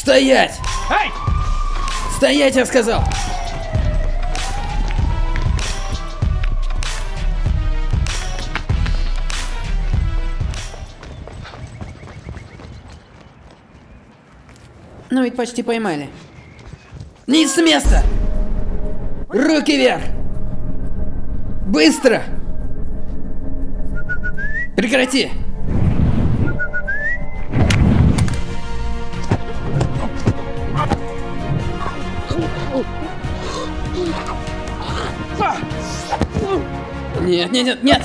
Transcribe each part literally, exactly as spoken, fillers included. Стоять! Ай! Стоять, я сказал! Ну ведь почти поймали. Не с места! Руки вверх! Быстро! Прекрати! Нет, нет, нет, нет!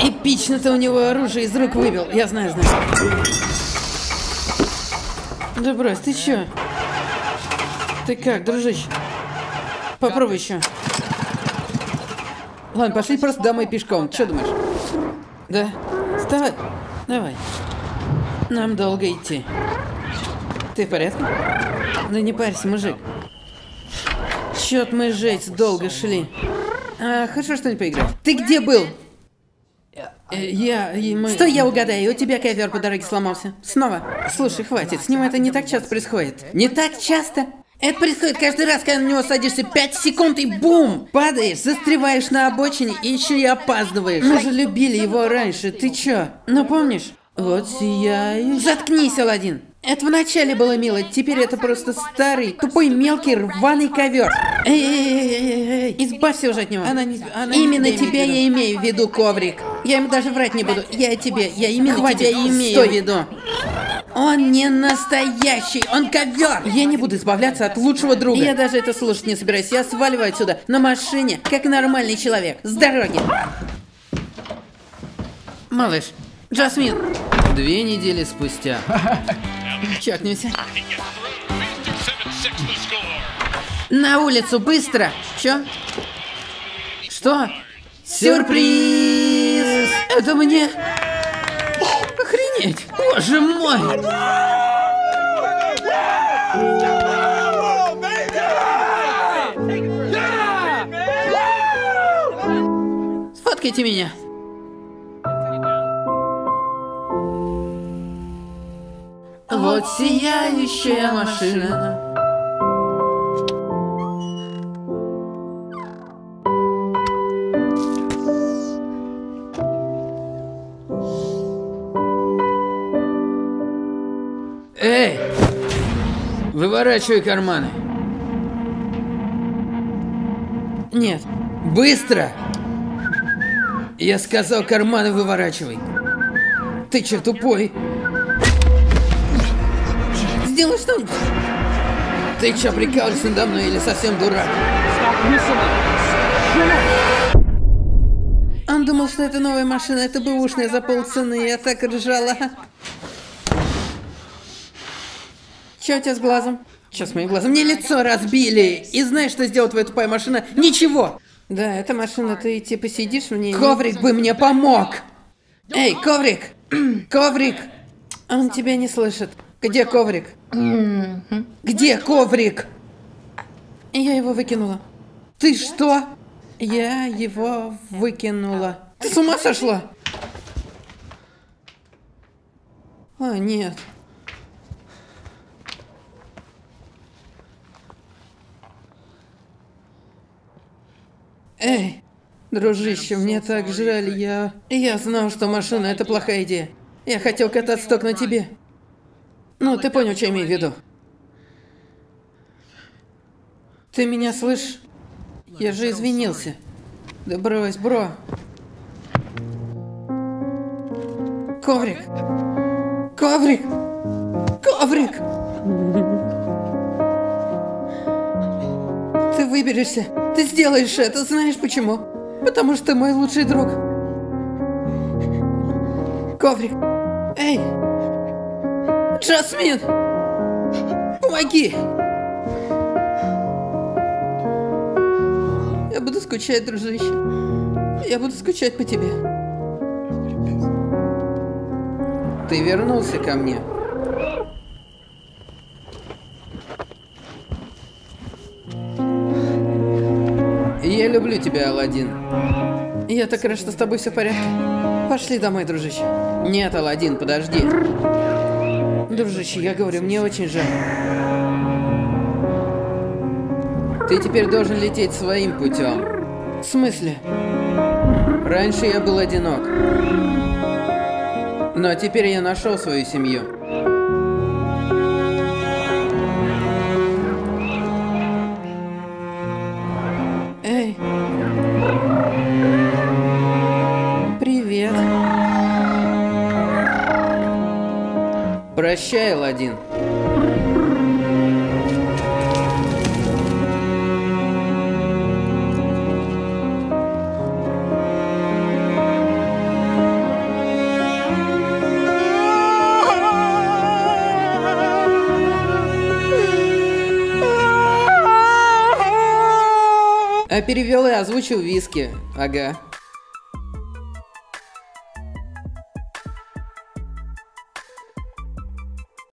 Эпично-то у него оружие из рук выбил. Я знаю, знаю. Да брось, ты чё? Ты как, дружище? Попробуй еще. Ладно, пошли просто домой пешком. Чё думаешь? Да? Вставай. Давай. Нам долго идти. Ты в порядке? Да не парься, мужик. Чёт мы жесть долго шли. А, хорошо, что не поиграл. Ты где был? Я... И мы... Стой, я угадаю, у тебя ковер по дороге сломался. Снова. Слушай, хватит, с ним это не так часто происходит. Не так часто? Это происходит каждый раз, когда на него садишься пять секунд и бум! Падаешь, застреваешь на обочине и еще и опаздываешь. Мы же любили его раньше, ты чё? Ну помнишь? Вот сияешь... Заткнись, Аладдин! Это вначале было мило, теперь это просто старый, тупой, мелкий, рваный ковер. Эй, эй, эй, эй, эй, избавься уже от него. Она не, она именно не тебя я имею в виду, коврик. Я ему даже врать не буду. Я тебе, я именно Хватит. тебя имею Стой. в виду. Он не настоящий, он ковер. Я не буду избавляться от лучшего друга. Я даже это слушать не собираюсь. Я сваливаю отсюда на машине, как нормальный человек. С дороги. Малыш, Жасмин. Две недели спустя. Чокнемся. На улицу, быстро! Чё? Что? Сюрприз! Это мне... Охренеть! Боже мой! Сфоткайте меня! Вот сияющая машина. Эй! Выворачивай карманы. Нет. Быстро! Я сказал, карманы выворачивай. Ты чё, тупой? Делай что-нибудь. Ты чё, прикалываешься надо мной или совсем дурак? Он думал, что это новая машина, это бэушная за полцены, я так ржала. Чё у тебя с глазом? Чё с моим глазом? Мне лицо разбили, и знаешь, что сделала твоя тупая машина? Ничего! Да, эта машина, ты типа сидишь в ней... Коврик бы мне помог! Эй, коврик! Коврик! Он тебя не слышит. Где коврик? Mm-hmm. Где коврик? Я его выкинула. Ты что? Я его выкинула. Ты с ума сошла? О, нет. Эй, дружище, мне так жаль, я... Я знал, что машина – это плохая идея. Я хотел кататься только на тебе. Ну, ты понял, что я имею в виду. Ты меня слышишь? Я же извинился. Да брось, бро. Коврик. Коврик. Коврик. Ты выберешься. Ты сделаешь это. Знаешь почему? Потому что ты мой лучший друг. Коврик. Эй. Жасмин! Помоги! Я буду скучать, дружище. Я буду скучать по тебе. Ты вернулся ко мне. Я люблю тебя, Аладдин. Я так рад, что с тобой все в порядке. Пошли домой, дружище. Нет, Аладдин, подожди. Дружище, я говорю, мне очень жаль. Ты теперь должен лететь своим путем. В смысле? Раньше я был одинок. Но теперь я нашел свою семью. Эй. Привет. Прощай, Аладдин. Перевел и озвучил Whiskey. Ага.